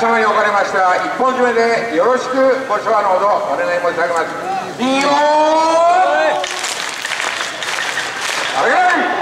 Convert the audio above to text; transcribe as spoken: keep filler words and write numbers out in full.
皆様におかれましては一本締めでよろしくご唱和のほどお願い申し上げます。いいよー。